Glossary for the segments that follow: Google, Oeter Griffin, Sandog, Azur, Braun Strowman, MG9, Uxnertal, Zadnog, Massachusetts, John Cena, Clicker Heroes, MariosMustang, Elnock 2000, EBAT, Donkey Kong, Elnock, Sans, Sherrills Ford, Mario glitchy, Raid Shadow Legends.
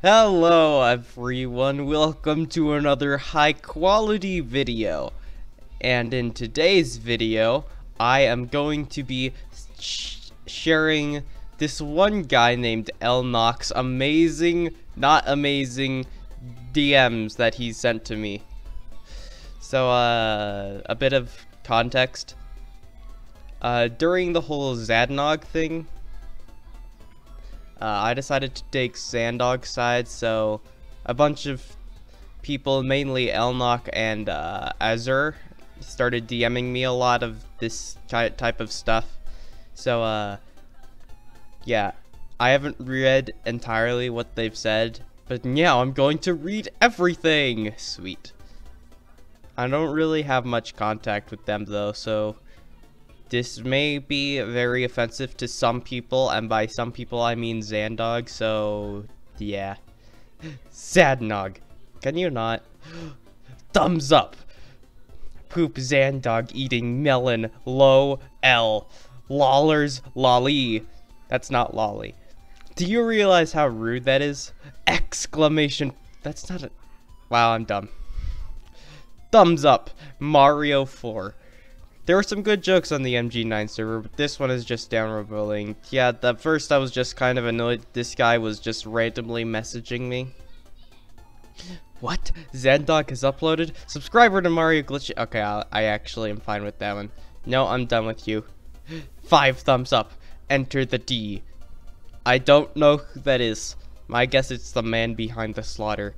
Hello everyone, welcome to another high quality video, and in today's video I am going to be sharing this one guy named Elnock's amazing, not amazing, DMs that he sent to me. So a bit of context, during the whole Zadnog thing, I decided to take Sandog's side, so a bunch of people, mainly Elnock and Azur, started DMing me a lot of this type of stuff. So yeah, I haven't read entirely what they've said, but now I'm going to read everything. Sweet. I don't really have much contact with them though, so this may be very offensive to some people, and by some people I mean Sandog, so yeah. Zadnog. Can you not? Thumbs up. Poop Sandog eating melon. Low L. Lollers lolly. That's not lolly. Do you realize how rude that is? Exclamation. That's not a... Wow, I'm dumb. Thumbs up. Mario 4. There were some good jokes on the MG9 server, but this one is just downward bullying. Yeah, at first I was just kind of annoyed this guy was just randomly messaging me. What? Sandog has uploaded? Subscriber to Mario glitchy. Okay, I actually am fine with that one. No, I'm done with you. 5 thumbs up. Enter the D. I don't know who that is. I guess it's the man behind the slaughter.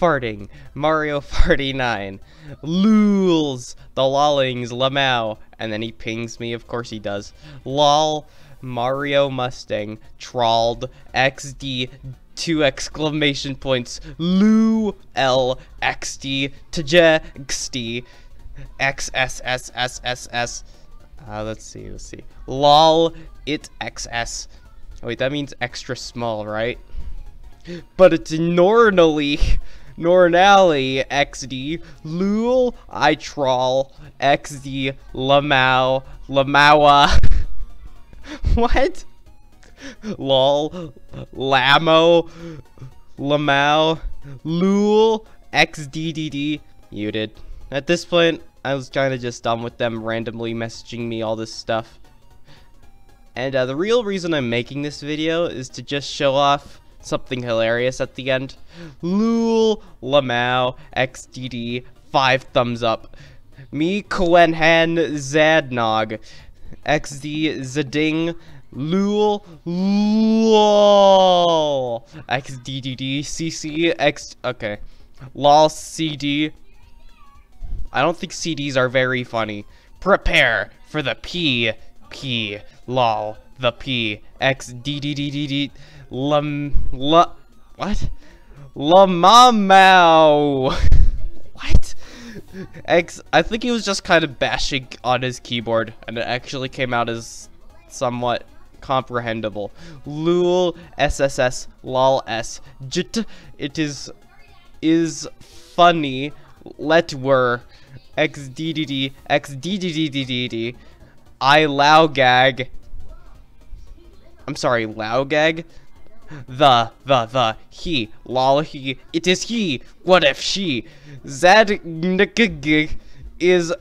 Farting. Mario 49. Lools. The lollings. Lamau. And then he pings me. Of course he does. Lol. Mario Mustang. Trolled. XD. 2 exclamation points. Loo. L. XD. Tj. XD. XSSSSS. Let's see. Lol. It XS. Wait, that means extra small, right? But it's normally XD, lul, I troll, XD, lamau, lamawa, what? Lol, lamo, lamau, lul, XDDD, muted. At this point, I was kinda just done with them randomly messaging me all this stuff. And the real reason I'm making this video is to just show off something hilarious at the end. Lul, lamau, xdd, 5 thumbs up. Me Quenhan Zadnog, xd, zading, lul, lol, xddd, cc, x, okay, lol, cd. I don't think CDs are very funny. Prepare for the P, P, lol, the P, xddd, what? Lamamao. What? X. I think he was just kind of bashing on his keyboard, and it actually came out as somewhat comprehensible. Lul, SSS, lol, S. Jit. It is funny. Let were. XDDD. XDDDDD. I low gag. I'm sorry. Low gag. The, he, lol, he, it is he, what if she, Zadnog is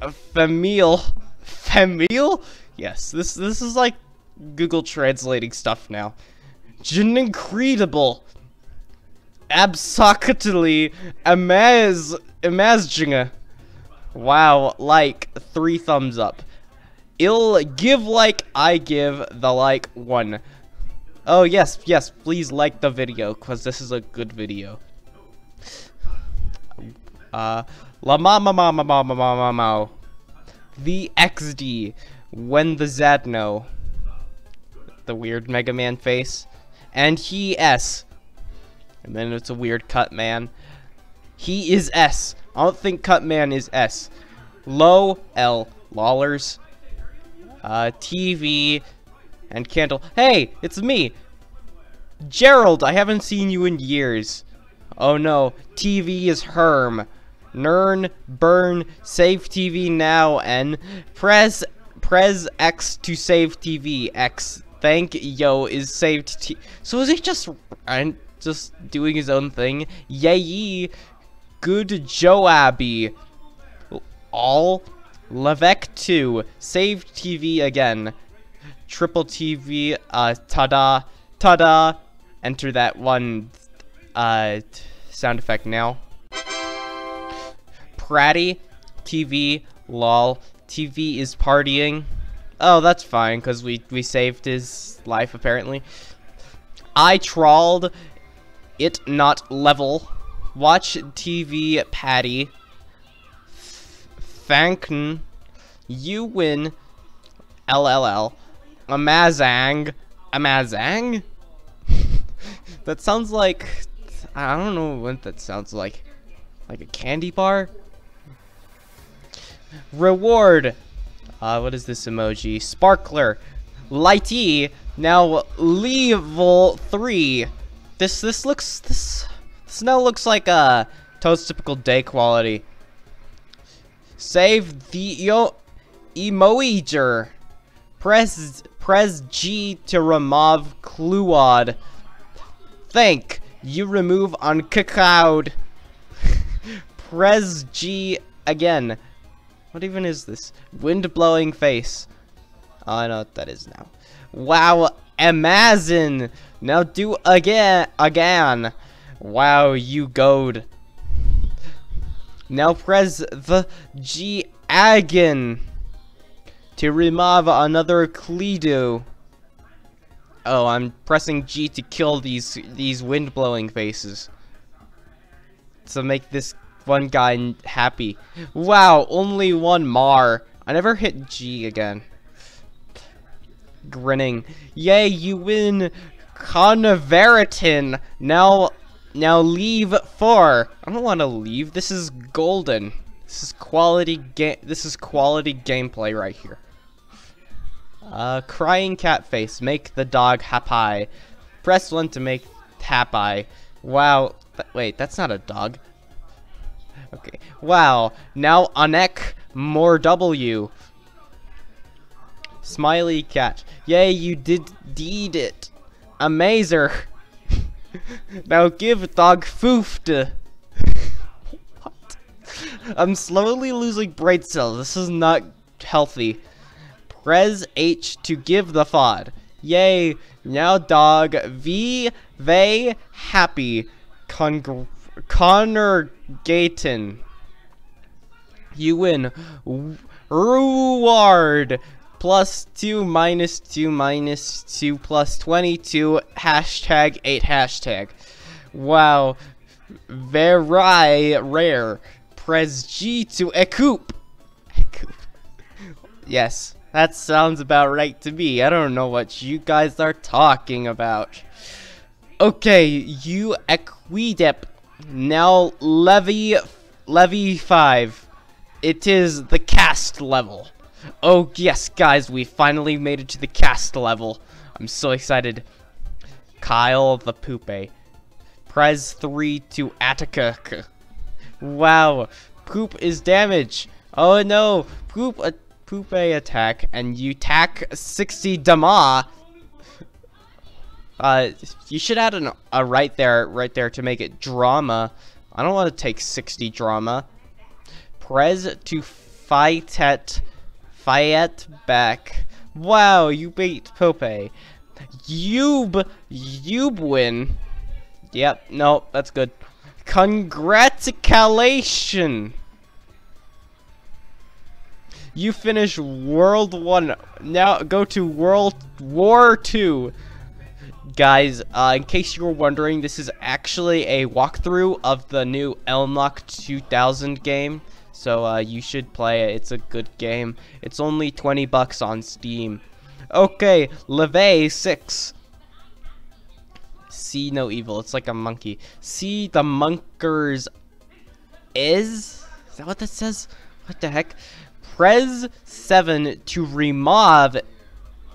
female? Yes, this is like Google translating stuff now. Incredible, absolutely, amazing, wow, like, 3 thumbs up, ill, give like, I give, the like, 1. Oh, yes, please like the video, because this is a good video. La mama mama mama mama mama. The XD. When the Zadno. The weird Mega Man face. And he S. And then it's a weird Cut Man. He is S. I don't think Cut Man is S. Low L. Lollers. TV. And candle. Hey, it's me, Gerald. I haven't seen you in years. Oh no, TV is Herm. Nern, burn, save TV now, and press X to save TV. X Thank yo is saved. So is he just doing his own thing? Yay! Good Joabby. All Levec 2 saved TV again. Triple TV. Ta-da, ta-da. Enter that one sound effect now. Pratty TV lol. TV is partying. Oh, that's fine, because we saved his life, apparently. I trawled it not level. Watch TV Patty. Fanken. You win. LLL. Amazang. Amazang? That sounds like... I don't know what that sounds like. Like a candy bar? Reward. What is this emoji? Sparkler. Lighty. Now level 3. This looks... This now looks like a Toad's typical day quality. Save the emoiger. Press G to remove Cluod. Thank you remove on Cacao. Press G again. What even is this? Wind blowing face. Oh, I know what that is now. Wow, Amazon. Now do again. Wow, you goad. Now press the G again to remove another Cleedo. Oh, I'm pressing G to kill these wind blowing faces. To make this one guy happy. Wow, only one Mar. I never hit G again. Grinning. Yay, you win, Converitin. Now leave 4. I don't want to leave. This is golden. This is quality game. This is quality gameplay right here. Crying cat face. Make the dog happy. Press 1 to make happy. Wow. Wait, that's not a dog. Okay. Wow. Now Anek more W. Smiley cat. Yay, you did it. Amazer. Now give dog foofed. What? I'm slowly losing brain cells. This is not healthy. Press H to give the fod. Yay. Now dog they happy. Connor Gayton. You win. Reward. +2 -2 -2 +22 #8 #. Wow. Very rare. Press G to ecoup. Yes, that sounds about right to me. I don't know what you guys are talking about. Okay, you equidep. Now levy 5. It is the cast level. Oh yes, guys, we finally made it to the cast level. I'm so excited. Kyle the Poope. Press 3 to Attica. Wow, poop is damage. Oh no, Poope attack, and you tack 60 damage. You should add a right there to make it drama. I don't want to take 60 drama. Prez to Fiat back. Wow, you beat Pope. Yub win. Yep, no, that's good. Congratulations. You finish World 1. Now go to World War 2. Guys, in case you were wondering, this is actually a walkthrough of the new Elnock 2000 game. So you should play it. It's a good game. It's only $20 on Steam. Okay, Levee 6. See no evil. It's like a monkey. See the monkers is? Is that what that says? What the heck? Press 7 to remove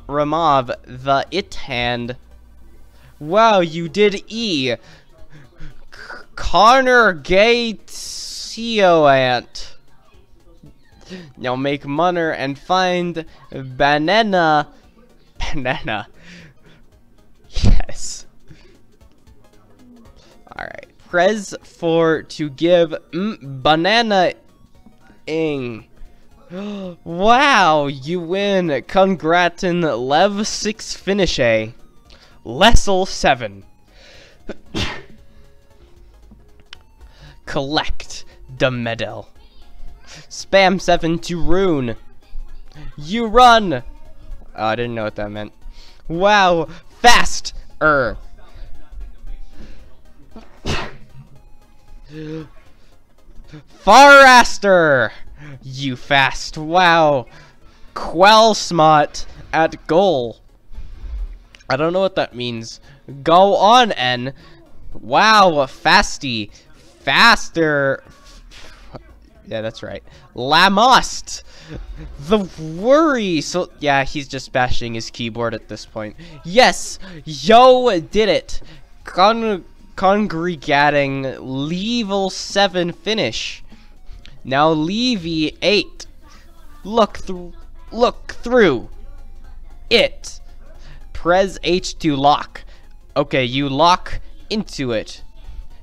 the it hand. Wow, you did E. Connor Gates. Ant. Now make Munner and find banana. Alright. Prez for to give banana ing. Wow, you win. Congratin Lev 6 finish A. Lessel 7. Collect the medal. Spam 7 to rune. You run. Oh, I didn't know what that meant. Wow, fast. Faraster. You fast. Wow. Quellsmot at goal. I don't know what that means. Go on, N. Wow, fasty. Faster. Yeah, that's right. Lamost. The worry. So, yeah, he's just bashing his keyboard at this point. Yes. Yo, did it. Congregating. Level 7 finish. Now Levy 8. Look through it. Press H to lock. Okay, you lock into it.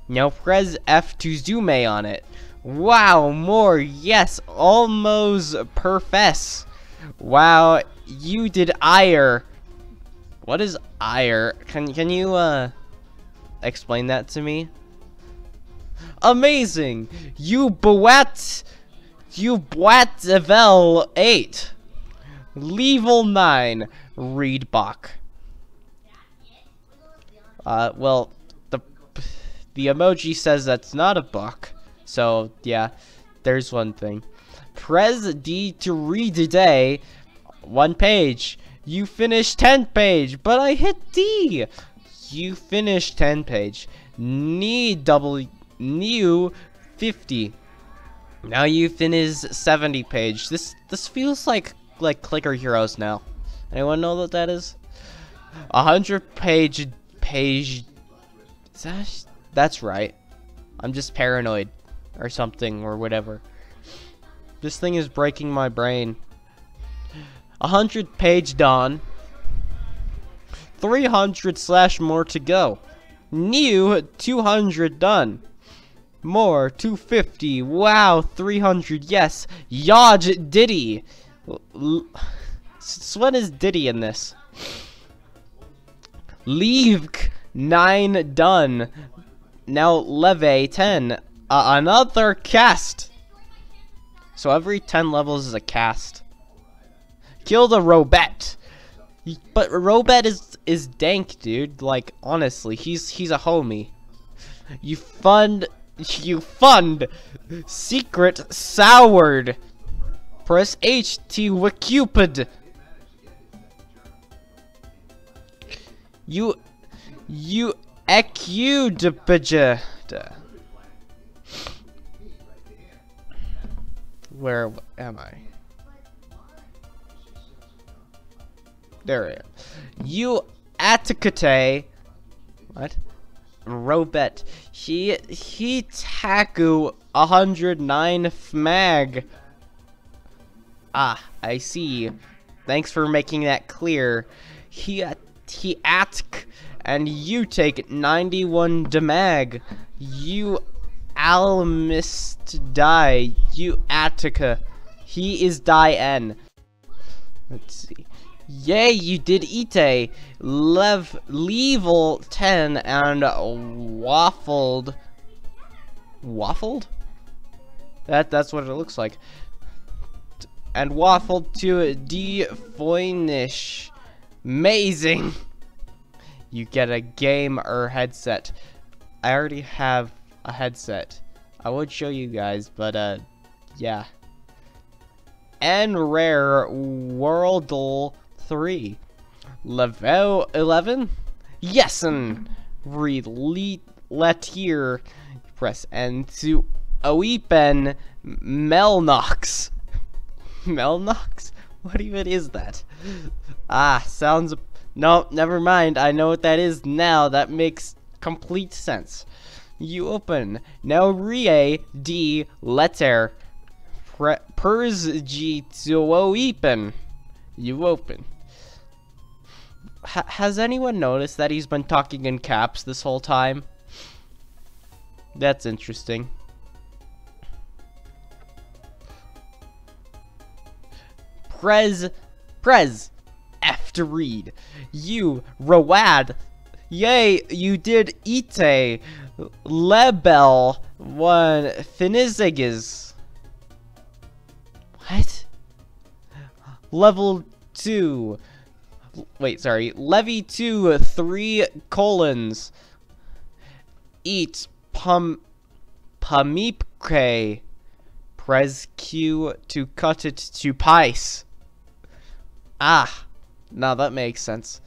Now press F to zoom A on it. Wow, more. Yes, almost perfess. Wow, you did ire. What is ire? Can you explain that to me? Amazing! You boat evel 8. Level 9. Read Bach. Well, the emoji says that's not a buck. So, yeah, there's one thing. Press D to read today. 1 page. You finished 10 page, but I hit D. You finished 10 page. Need double new 50. Now you finish 70 page. This feels like Clicker Heroes now. Anyone know what that is? 100 page. That's right. I'm just paranoid or something or whatever. This thing is breaking my brain. 100 page done. 300/more to go. New 200 done. More 250. Wow, 300. Yes, Yaj Diddy. What is Diddy in this? Leave 9 done. Now leve 10. Another cast. So every 10 levels is a cast. Kill the Robet. But Robet is dank, dude. Like, honestly, he's a homie. You fund secret soured. Press H to Wikupid. You accudipija. Where am I? There it is. You atikate. What? Robet. He taku 109 fmag. Ah, I see. Thanks for making that clear. He atk, and you take 91 damag. You almist die. You atika. He is die n. Let's see. Yay, you did ite. Level 10 and waffled. Waffled? That's what it looks like. And waffled to D Foinish. Amazing. You get a game or headset. I already have a headset. I would show you guys, but yeah. And rare Worldle 3. Level 11? Yes, and relete here. Press N to Oepen Melnox. Melnox? What even is that? Ah, sounds. No, never mind. I know what that is now. That makes complete sense. You open. Now Rie D letter. Pers G to Oepen. You open. Has anyone noticed that he's been talking in caps this whole time? That's interesting. Prez, after read. You, Rawad, yay, you did Ite, Lebel, one, Finizigas. What? Level 2. Wait, sorry. Levy 2, 3 colons. Eat, Pamipke. Press Q to cut it to pice. Ah, now that makes sense.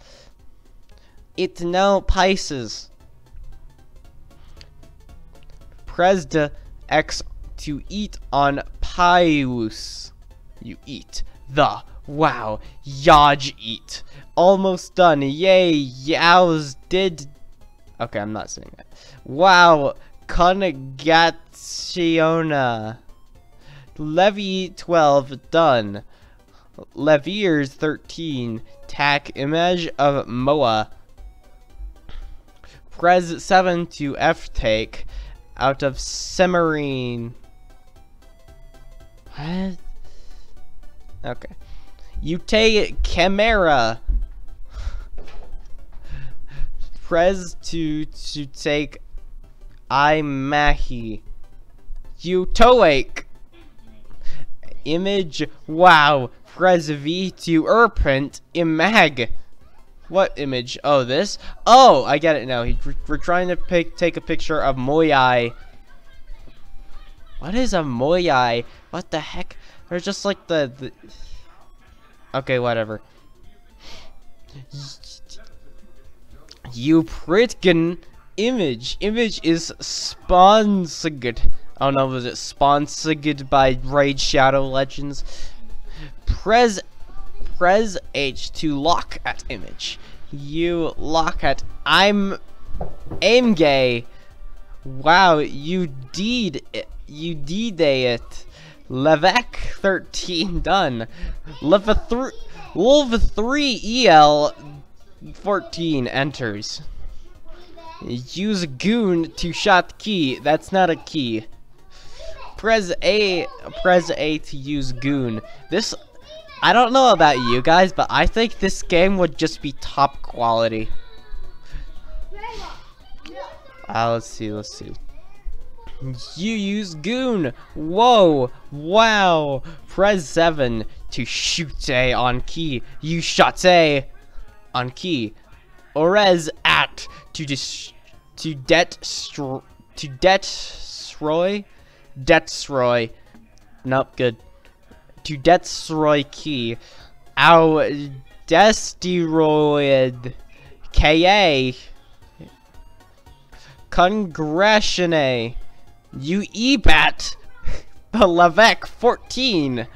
It now pices. Presd X to eat on pius. You eat the wow. Yaj eat. Almost done. Yay. Yows did. Okay, I'm not saying that. Wow. Conagaciona. Levy 12 done. Leviers 13. Tac image of Moa. Prez 7 to F take out of Semarine. What? Okay. You take Chimera. Prez to take Imahi. You toake. Image wow. Prez V to Urpent Imag. What image? Oh, this? Oh, I get it now. We're trying to take a picture of Moyai. What is a Moyai? What the heck? They're just like the... Okay, whatever. You Pritkin image. Image is sponsored. Oh no, was it sponsored by Raid Shadow Legends? Prez H to lock at image. You lock at I'm aim gay. Wow, you deed it. You d-day it. Levec 13 done. Wolf 3 EL 14 enters. Use goon to shot key. That's not a key. Prez A to use goon. This I don't know about you guys, but I think this game would just be top quality. Let's see. You use goon. Whoa, wow. Press 7 to shoot A on key. You shot A on key. Orez at to destroy. Nope, good. To destroy key. Our desteroid KA Congressione. You ebat the Levec 14.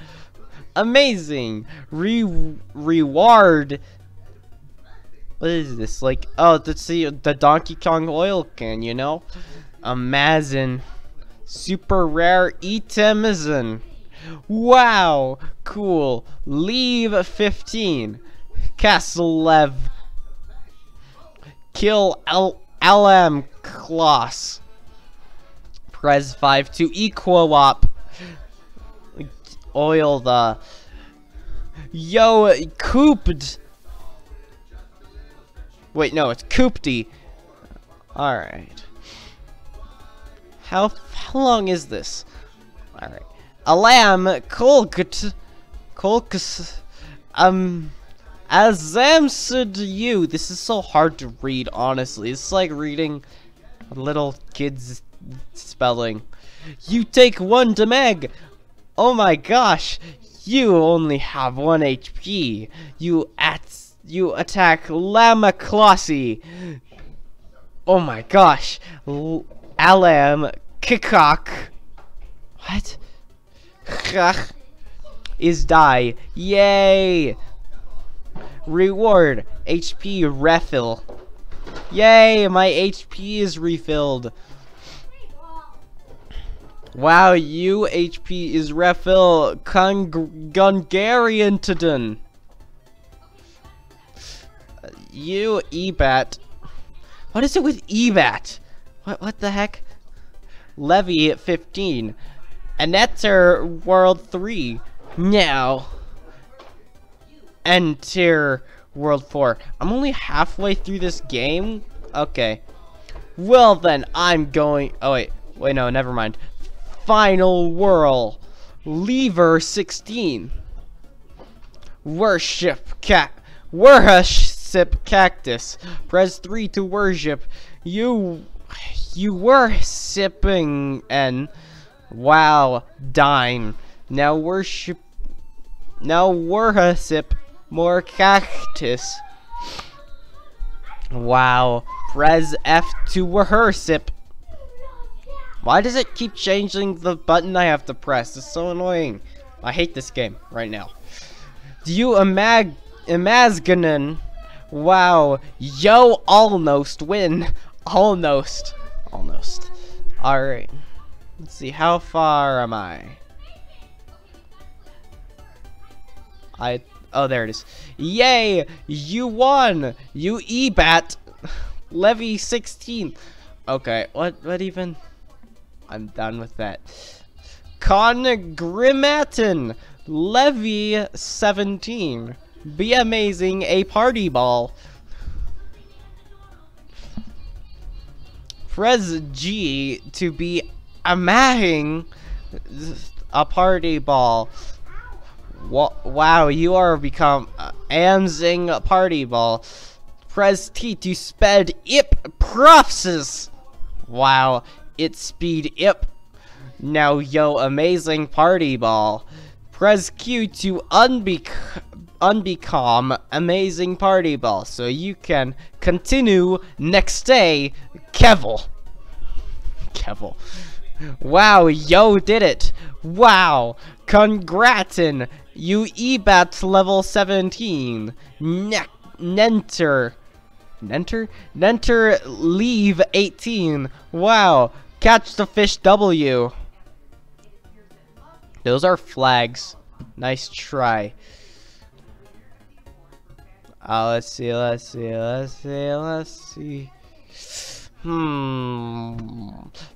Amazing. Reward. What is this? Like, oh, that's the Donkey Kong oil can, you know? Amazin. Super rare Itemizin. Wow, cool. Leave 15. Castle Lev. Kill LM Kloss. Prez 5 to Equo-op. Oil the. Yo, cooped. Wait, no, it's coopty. Alright. How long is this? Alright. Alam, Kolkus, Azam said you. This is so hard to read, honestly. It's like reading little kids' spelling. You take 1 Demeg. Oh my gosh. You only have 1 HP. You attack Lama Klossi. Oh my gosh. Alam, Kikok. What? Is die. Yay! Reward. HP refill. Yay! My HP is refilled. Wow, you HP is refill. Gungarian to done. You ebat. What is it with ebat? What the heck? Levy at 15. And that's our World 3. Now, enter World 4. I'm only halfway through this game? Okay. Well then, I'm going... Oh wait, no, never mind. Final World. Lever 16. Worship cactus. Press 3 to worship. You were sipping and wow dime. Now worship. Now worship more cactus. Wow. Press F to worship. Why does it keep changing the button I have to press? It's so annoying. I hate this game right now. Do you imagine? Wow. Yo, almost win. Almost. Alright. Let's see. How far am I? Oh, there it is. Yay! You won! You ebat! Levy 16. Okay. What even? I'm done with that. Congrimatin! Levy 17. Be amazing, a party ball. Press G to be amazing, a party ball. Wow, you are become amazing a party ball. Press T to sped ip profs. Wow, it speed ip. Now yo, amazing party ball. Press Q to unbecome amazing party ball, so you can continue next day. Kevil. Wow, yo did it. Wow, congratin. You ebat level 17. Nenter leave 18. Wow, catch the fish W. Those are flags. Nice try. Let's see.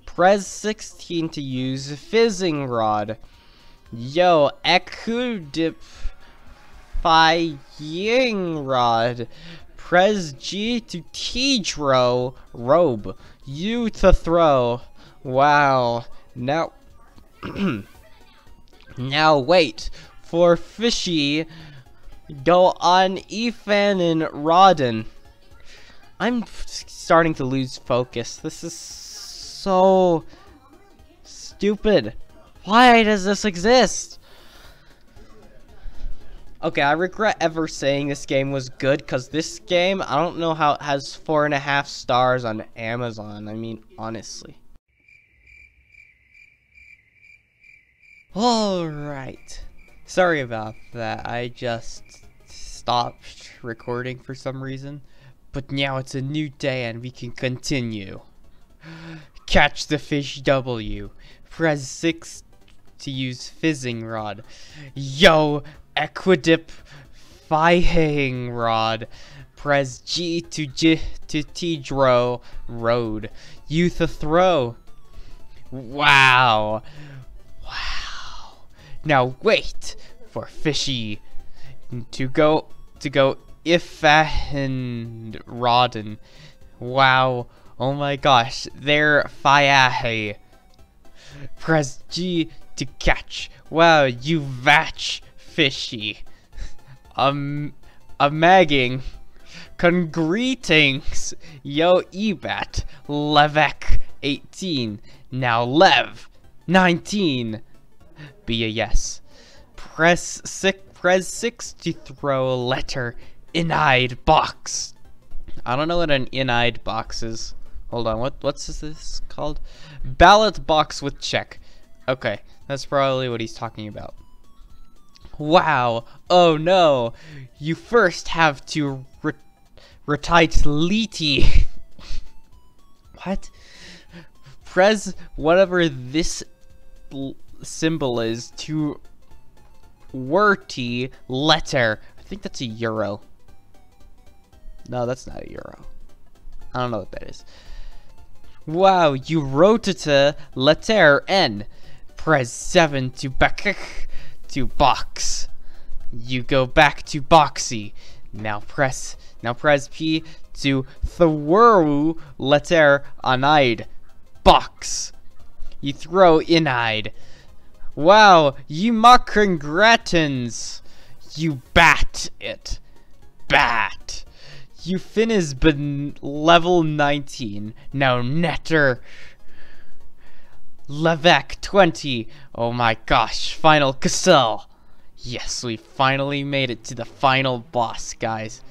Press 16 to use fizzing rod. Yo, equidifying rod. Press G to T-draw robe. U to throw. Wow. Now... Now wait for fishy. Go on Ethan and Rodden. I'm starting to lose focus. This is so stupid. Why does this exist? Okay, I regret ever saying this game was good, because this game, I don't know how it has 4.5 stars on Amazon. I mean, honestly. Alright, sorry about that, I just stopped recording for some reason, but now it's a new day and we can continue. Catch the fish W, press 6 to use fizzing rod. Yo, equidifying rod, press G to T-draw road, U to throw. Wow. Now wait for fishy to go if and rodden. Wow, oh my gosh, they're fiahe. Press G to catch. Wow, you vatch fishy. A magging. Congreetings. Yo ebat. Levek 18. Now lev 19. Be a yes. Press six to throw a letter in-eyed box. I don't know what an in-eyed box is. Hold on, what's this called? Ballot box with check. Okay, that's probably what he's talking about. Wow. Oh no. You first have to retite leety. What? Press whatever this symbol is to wordy letter. I think that's a euro. No, that's not a euro. I don't know what that is. Wow, you rotate letter N. Press 7 to back to box. You go back to boxy. Now press P to throw letter anide. Box. You throw inide. Wow, you mock congratins. You bat it. Bat. You finish level 19. Now netter. Levec 20. Oh my gosh, final Cassell. Yes, we finally made it to the final boss, guys.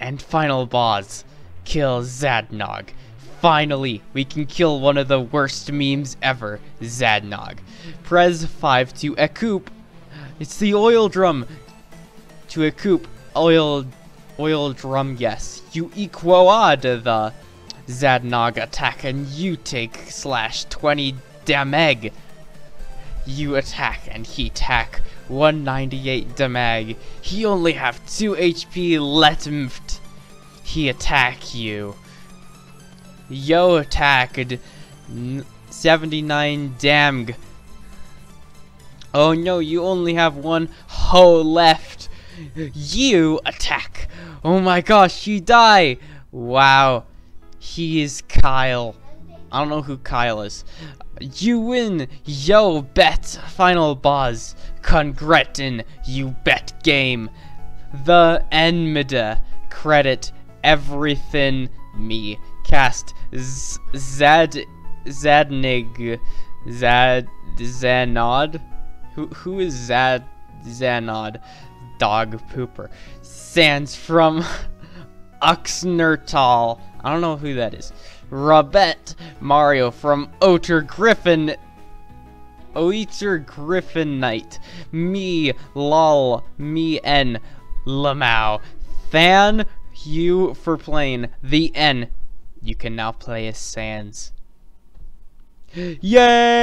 And final boss. Kill Zadnog. Finally, we can kill one of the worst memes ever, Zadnog. Press 5 to Ekoop. It's the oil drum. To Ekoop, oil drum, yes. You equad the Zadnog attack and you take /20 damage. You attack and he attack 198 damage. He only have 2 HP left. He attack you. Yo attacked 79 damage. Oh no, you only have 1 ho left. You attack. Oh my gosh, you die. Wow. He is Kyle. I don't know who Kyle is. You win. Yo bet. Final boss. Congretin. You bet game. The Enmida. Credit everything me. Cast Zadnig. Zanod. Who is Zanod? Dog pooper. Sans from Uxnertal. I don't know who that is. Rabet Mario from Oeter Griffin. Oeter Griffin Knight. Me lol me n Lamau. Than you for playing the N. You can now play as Sans. Yay!